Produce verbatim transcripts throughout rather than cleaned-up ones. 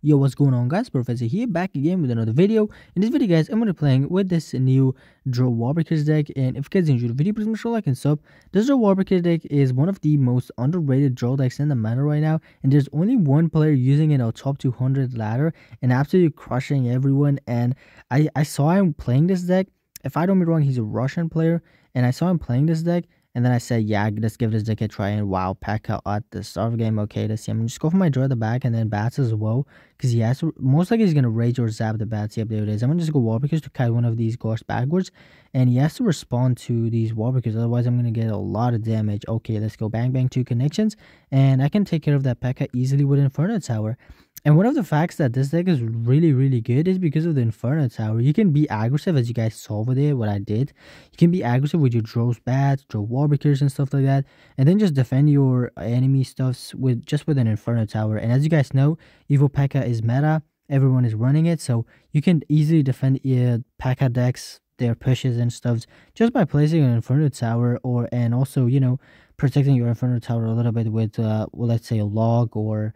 Yo, what's going on guys, Professor here, back again with another video. In this video guys, I'm going to be playing with this new Drill Warbarbs deck, and if you guys enjoyed the video, please make sure to like and sub. This Drill Warbarbs deck is one of the most underrated drill decks in the meta right now, and there's only one player using it on top two hundred ladder and absolutely crushing everyone. And I, I saw him playing this deck, if I don't be wrong, he's a Russian player, and I saw him playing this deck. And then I said, yeah, let's give this deck a try. And wow, P E K K A at the start of the game. Okay, let's see. I'm just going for my draw at the back and then bats as well. Because he has to, most likely he's going to rage or zap the bats. Yep, there it is. I'm going to just go Warbarbs to kite one of these guards backwards. And he has to respond to these Warbarbs. Otherwise, I'm going to get a lot of damage. Okay, let's go bang, bang, two connections. And I can take care of that P E K K A easily with Inferno Tower. And one of the facts that this deck is really, really good is because of the Inferno Tower. You can be aggressive, as you guys saw with it, what I did. You can be aggressive with your Drill's bats, Drill Warbarbs and stuff like that. And then just defend your enemy stuffs with just with an Inferno Tower. And as you guys know, Evil P E K K A is meta. Everyone is running it. So you can easily defend your P E K K A decks, their pushes and stuffs, just by placing an Inferno Tower, or and also, you know, protecting your Inferno Tower a little bit with, uh, well, let's say a log or...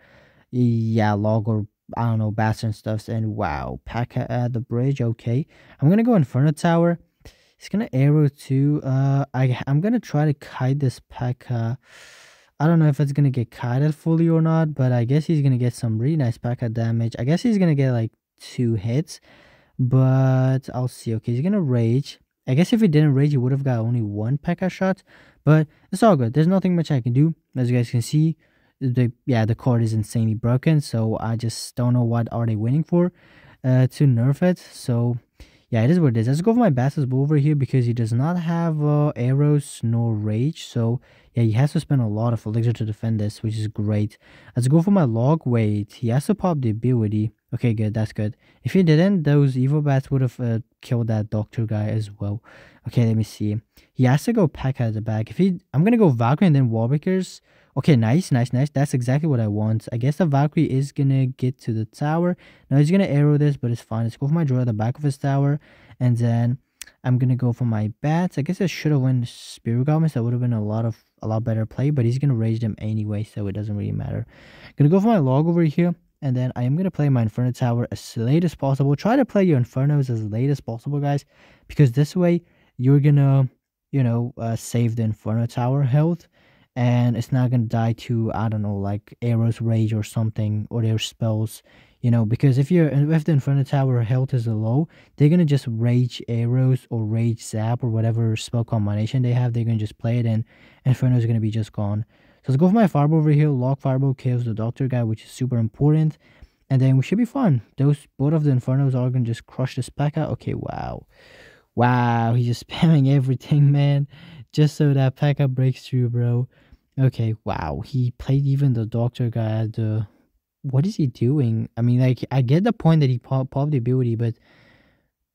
yeah, log or I don't know, bats and stuffs. And wow, P E K K A at the bridge. Okay, I'm gonna go Inferno Tower. He's gonna arrow to uh I I'm gonna try to kite this P E K K A. I don't know if it's gonna get kited fully or not, but I guess he's gonna get some really nice P E K K A damage. I guess he's gonna get like two hits, but I'll see. Okay, he's gonna rage. I guess if he didn't rage, he would have got only one P E K K A shot, but it's all good. There's nothing much I can do. As you guys can see, The, yeah, the card is insanely broken, so I just don't know what are they waiting for uh, to nerf it. So yeah, it is what it is. Let's go for my Bastard's Boubre here because he does not have uh, arrows nor rage. So yeah, he has to spend a lot of elixir to defend this, which is great. Let's go for my log. Wait, he has to pop the ability. Okay, good, that's good. If he didn't, those evil bats would have uh, killed that doctor guy as well. Okay, let me see. He has to go P E K K A at the back. If he, I'm gonna go Valkyrie and then Warbarbs. Okay, nice, nice, nice. That's exactly what I want. I guess the Valkyrie is gonna get to the tower. Now he's gonna arrow this, but it's fine. Let's go for my draw at the back of his tower. And then I'm gonna go for my bats. I guess I should have went Spear Goblins. That would have been a lot of a lot better play, but he's gonna rage them anyway, so it doesn't really matter. Gonna go for my log over here. And then I am going to play my Inferno Tower as late as possible. Try to play your Infernos as late as possible, guys. Because this way, you're going to, you know, uh, save the Inferno Tower health. And it's not going to die to, I don't know, like arrows, rage or something. Or their spells, you know. Because if you're if the Inferno Tower health is low, they're going to just rage arrows or rage zap or whatever spell combination they have. They're going to just play it and Inferno is going to be just gone. So let's go for my Fireball over here. Lock Fireball kills the Doctor guy, which is super important. And then we should be fine. Those both of the Infernos are going to just crush this P E K K A. Okay, wow. Wow, he's just spamming everything, man. Just so that P E K K A breaks through, bro. Okay, wow. He played even the Doctor guy at the... What is he doing? I mean, like, I get the point that he popped pop the ability, but...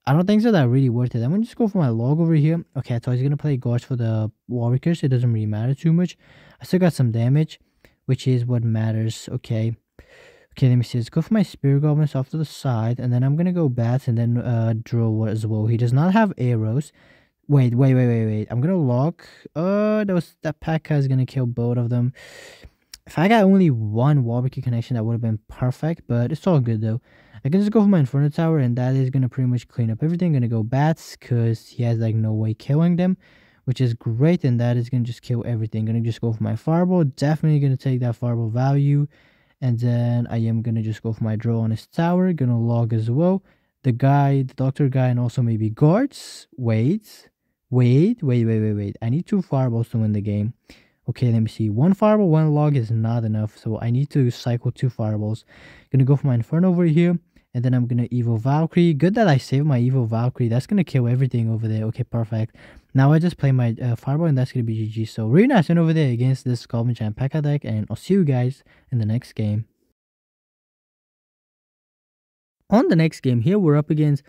I don't think so that really worth it. I'm going to just go for my log over here. Okay, I thought he's going to play guards for the Warbarbs. It doesn't really matter too much. I still got some damage, which is what matters. Okay. Okay, let me see. Let's go for my Spear Goblins off to the side. And then I'm going to go bats and then uh, drill as well. He does not have arrows. Wait, wait, wait, wait, wait. I'm going to lock. Uh, that, was, that P E K K A is going to kill both of them. If I got only one Warbarbs connection, that would have been perfect. But it's all good, though. I can just go for my Inferno Tower, and that is going to pretty much clean up everything. Going to go bats, because he has, like, no way killing them, which is great, and that is going to just kill everything. Going to just go for my Fireball. Definitely going to take that Fireball value, and then I am going to just go for my draw on his tower. Going to log as well. The guy, the Doctor guy, and also maybe guards. Wait, wait, wait, wait, wait, wait. I need two Fireballs to win the game. Okay, let me see. One Fireball, one log is not enough, so I need to cycle two Fireballs. Going to go for my Inferno over here. And then I'm going to Evo Valkyrie. Good that I saved my Evo Valkyrie. That's going to kill everything over there. Okay, perfect. Now I just play my uh, Fireball and that's going to be G G. So really nice win over there against this Goblin Giant P E K K A deck. And I'll see you guys in the next game. On the next game here, we're up against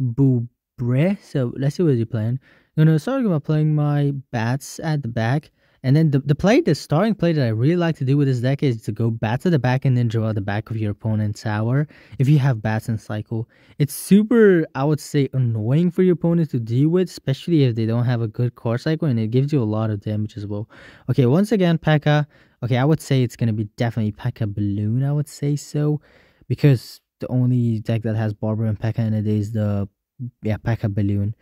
Boubre. So let's see what he's playing. I'm going to start by playing my bats at the back. And then the, the play, the starting play that I really like to do with this deck is to go bats at the back and then drill at the back of your opponent's tower if you have bats in cycle. It's super, I would say, annoying for your opponent to deal with, especially if they don't have a good card cycle, and it gives you a lot of damage as well. Okay, once again, P E K K A. Okay, I would say it's going to be definitely Pekka Balloon, I would say so. because the only deck that has Boubre and P E K K A in it is the yeah Pekka Balloon.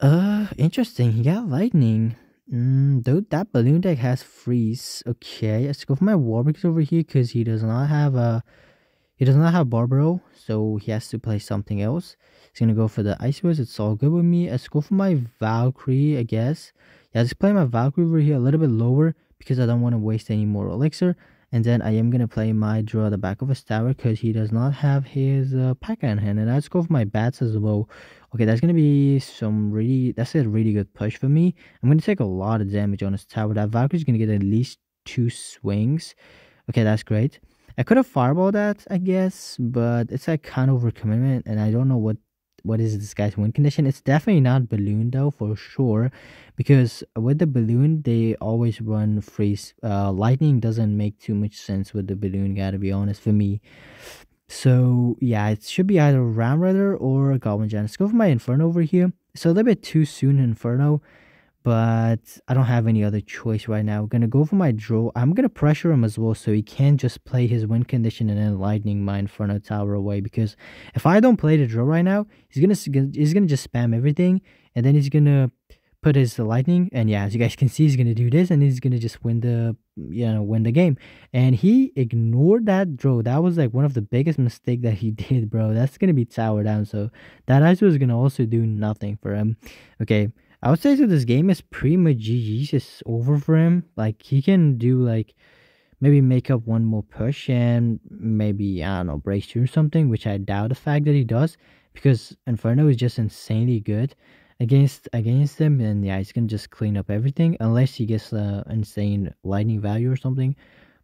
Uh, interesting. He got lightning. Mm, dude, that balloon deck has freeze. Okay, let's go for my Warbarbs over here because he does not have a he does not have Barbaro, so he has to play something else. He's gonna go for the Ice Wiz. It's all good with me. Let's go for my Valkyrie, I guess. Yeah, just play my Valkyrie over here a little bit lower because I don't want to waste any more elixir. And then I am gonna play my Drill at the back of his tower because he does not have his uh, P E K K A in hand. And let's go for my bats as well. Okay, that's gonna be some really that's a really good push for me. I'm gonna take a lot of damage on his tower. That Valkyrie's gonna get at least two swings. Okay, that's great. I could have fireballed that, I guess, but it's like kind of overcommitment, and I don't know what what is this guy's win condition. It's definitely not balloon though, for sure, because with the balloon they always run freeze. Uh, lightning doesn't make too much sense with the balloon, gotta be honest, for me. So yeah, it should be either Ram Rider or a Goblin Giant. Let's go for my Inferno over here. It's a little bit too soon, Inferno, but I don't have any other choice right now. I'm gonna go for my draw. I'm gonna pressure him as well, so he can't just play his win condition and then lightning my Inferno tower away. Because if I don't play the draw right now, he's gonna he's gonna just spam everything, and then he's gonna put his lightning, and yeah, as you guys can see, he's gonna do this, and he's gonna just win the you know win the game. And he ignored that draw. That was like one of the biggest mistakes that he did, bro. That's gonna be tower down. So that ice was gonna also do nothing for him. Okay, I would say that this game is pretty much G G's. It's over for him. Like he can do like maybe make up one more push and maybe I don't know breakthrough or something, which I doubt the fact that he does because Inferno is just insanely good against against them. And yeah, he's gonna just clean up everything unless he gets uh insane lightning value or something,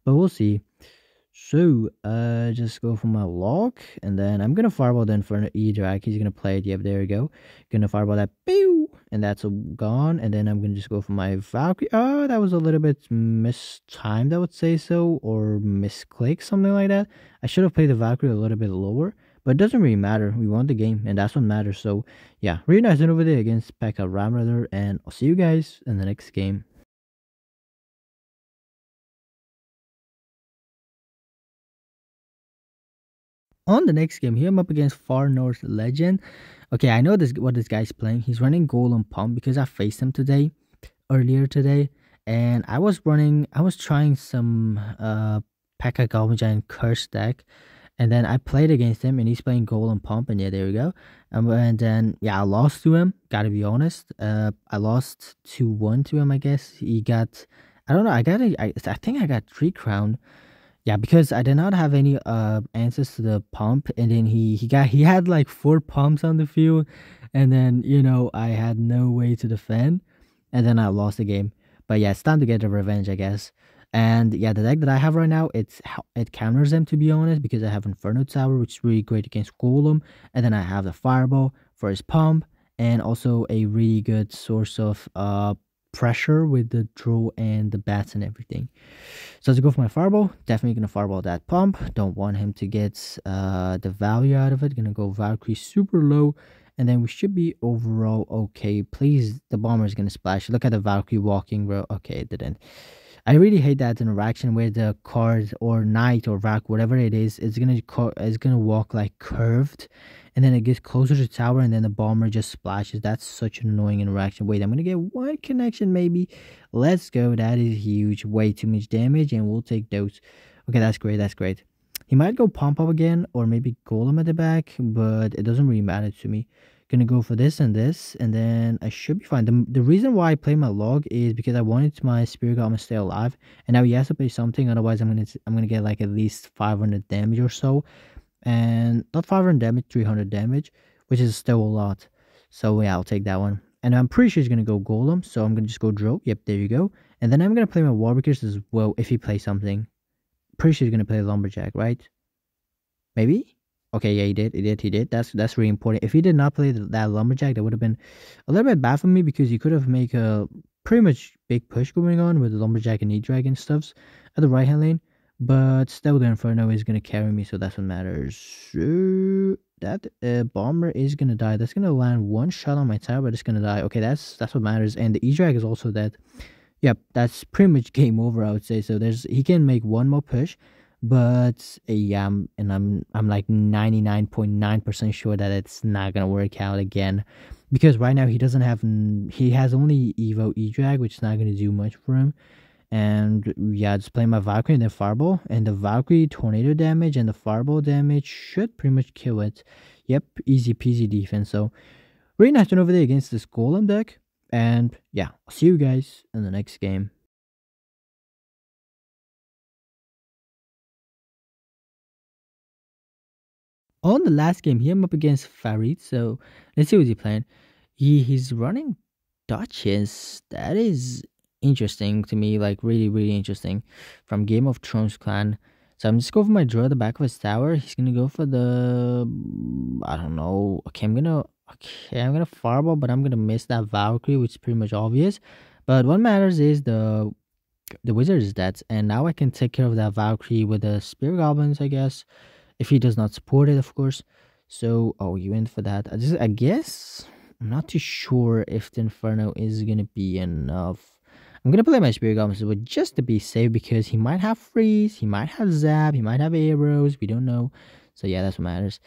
but we'll see. So uh just go for my lock, and then I'm gonna fireball the Inferno E-Drag. He's gonna play it. Yep, there we go. Gonna fireball that, pew, and that's gone. And then I'm gonna just go for my Valkyrie. Oh, that was a little bit mistimed, I would say so, or misclick, something like that. I should have played the Valkyrie a little bit lower, but it doesn't really matter. We won the game, and that's what matters. So yeah, really nice win over there against Pekka Ram Rider, and I'll see you guys in the next game. On the next game here, I'm up against Far North Legend. Okay, I know this what this guy's playing. He's running Golem Pump because I faced him today, earlier today, and I was running. I was trying some uh, P E K K A Goblin Giant Curse deck. And then I played against him, and he's playing Golem Pump, and yeah, there we go. Um, and then, yeah, I lost to him, gotta be honest. Uh, I lost two one to him, I guess. He got, I don't know, I got, a, I, I think I got three crown. Yeah, because I did not have any uh answers to the pump, and then he, he got, he had like four pumps on the field, and then, you know, I had no way to defend, and then I lost the game. But yeah, it's time to get the revenge, I guess. And yeah, the deck that I have right now, it's it counters them, to be honest, because I have Inferno Tower, which is really great against Golem. And then I have the Fireball for his Pump, and also a really good source of uh pressure with the draw and the bats and everything. So let's go for my Fireball. Definitely gonna Fireball that Pump. Don't want him to get uh the value out of it. Gonna go Valkyrie super low. And then we should be overall okay. Please, the Bomber is gonna splash. Look at the Valkyrie walking, bro. Okay, it didn't. I really hate that interaction where the card or knight or rack, whatever it is, it's gonna it's gonna walk like curved, and then it gets closer to the tower, and then the Bomber just splashes. That's such an annoying interaction. Wait, I'm gonna get one connection maybe. Let's go. That is huge. Way too much damage, and we'll take those. Okay, that's great. That's great. He might go Pump Up again, or maybe Golem at the back, but it doesn't really matter to me. Gonna go for this and this, and then I should be fine. The, the reason why I play my log is because I wanted my Spear Goblin to stay alive, and now he has to play something, otherwise i'm gonna i'm gonna get like at least five hundred damage or so, and not five hundred damage, three hundred damage, which is still a lot. So yeah, I'll take that one. And I'm pretty sure he's gonna go Golem, so I'm gonna just go Drill. Yep, there you go. And then I'm gonna play my Warbarbs as well. If he plays something, pretty sure he's gonna play Lumberjack, right? Maybe. Okay, yeah, he did, he did, he did. That's that's really important. If he did not play th that Lumberjack, that would have been a little bit bad for me, because he could have made a pretty much big push going on with the Lumberjack and E-Drag and stuffs at the right-hand lane. But still, the Inferno is going to carry me, so that's what matters. So that uh, Bomber is going to die. That's going to land one shot on my tower, but it's going to die. Okay, that's that's what matters. And the E-Drag is also dead. Yep, that's pretty much game over, I would say. So there's he can make one more push. But yeah, I'm, and I'm I'm like ninety-nine point nine percent sure that it's not gonna work out again, because right now he doesn't have he has only Evo E-Drag, which is not gonna do much for him. And yeah, just play my Valkyrie and then Fireball, and the Valkyrie tornado damage and the Fireball damage should pretty much kill it. Yep, easy peasy defense. So really nice turn over there against this Golem deck. And yeah, I'll see you guys in the next game. On the last game, here I'm up against Farid, so let's see what he's playing. He, he's running Duchess. That is interesting to me, like really, really interesting. From Game of Thrones clan. So I'm just going for my draw at the back of his tower. He's going to go for the... I don't know. Okay, I'm going to... Okay, I'm going to Fireball, but I'm going to miss that Valkyrie, which is pretty much obvious. But what matters is the... The Wizard is dead, and now I can take care of that Valkyrie with the Spear Goblins, I guess. If he does not support it, of course. So, oh, you went for that. I just, I guess, I'm not too sure if the Inferno is going to be enough. I'm going to play my Spirit Goblins, but just to be safe, because he might have Freeze, he might have Zap, he might have Arrows, we don't know. So, yeah, that's what matters.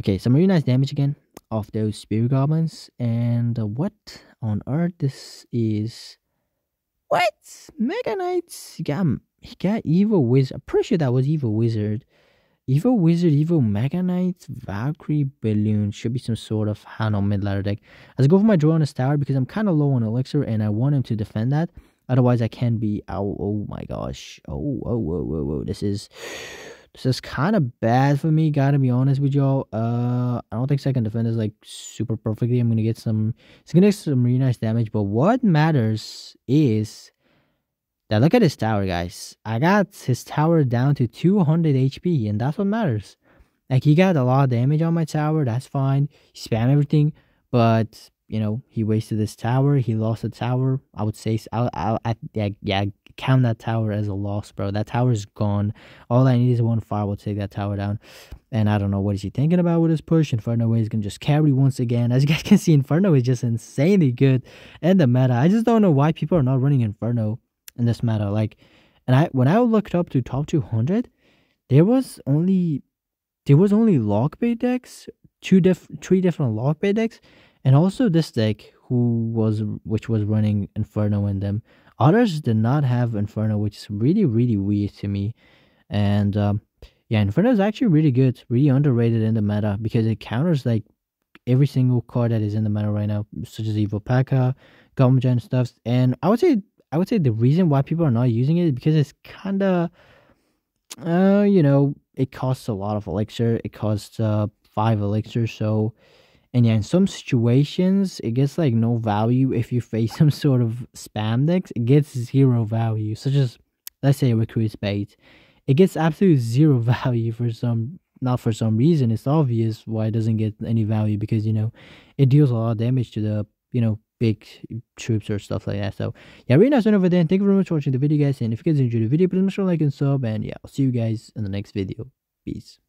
Okay, some really nice damage again off those Spirit Goblins. And uh, what on earth this is? What? Mega Knight? He got, he got Evo Wizard. I'm pretty sure that was Evo Wizard. Evo Wizard, Evo Mega Knight, Valkyrie, Balloon. Should be some sort of Hano mid-ladder deck. Let's go for my draw on his tower because I'm kind of low on Elixir and I want him to defend that. Otherwise, I can be... Oh, oh my gosh. Oh, oh, whoa, whoa, whoa. This is... This is kind of bad for me, gotta be honest with y'all. Uh, I don't think second defender is like super perfectly. I'm gonna get some... It's gonna get some really nice damage. But what matters is... Now look at his tower, guys. I got his tower down to two hundred H P, and that's what matters. Like, he got a lot of damage on my tower, that's fine. He spammed everything, but, you know, he wasted his tower, he lost the tower. I would say, I, I, I, yeah, yeah, count that tower as a loss, bro. That tower is gone. All I need is one Fireball to take that tower down. And I don't know, what is he thinking about with his push? Inferno is going to just carry once again. As you guys can see, Inferno is just insanely good in the meta. I just don't know why people are not running Inferno in this meta. Like, and I when I looked up to top two hundred, there was only there was only lock bait decks, two diff three different lock bait decks, and also this deck who was which was running Inferno in them. Others did not have Inferno, which is really really weird to me. And um, yeah, Inferno is actually really good, really underrated in the meta because it counters like every single card that is in the meta right now, such as Evil P E K K A, Goblin Giant stuff. And I would say. I would say the reason why people are not using it is because it's kind of, uh, you know, it costs a lot of elixir. It costs uh, five elixir. So, and yeah, in some situations, it gets like no value. If you face some sort of spam decks, it gets zero value. Such as, let's say, Recruit Spades. It gets absolute zero value for some, not for some reason. It's obvious why it doesn't get any value because, you know, it deals a lot of damage to the, you know, big troops or stuff like that. So yeah, really nice one over there. And thank you very much for watching the video, guys. And if you guys enjoyed the video, please make sure to like and sub. And yeah, I'll see you guys in the next video. Peace.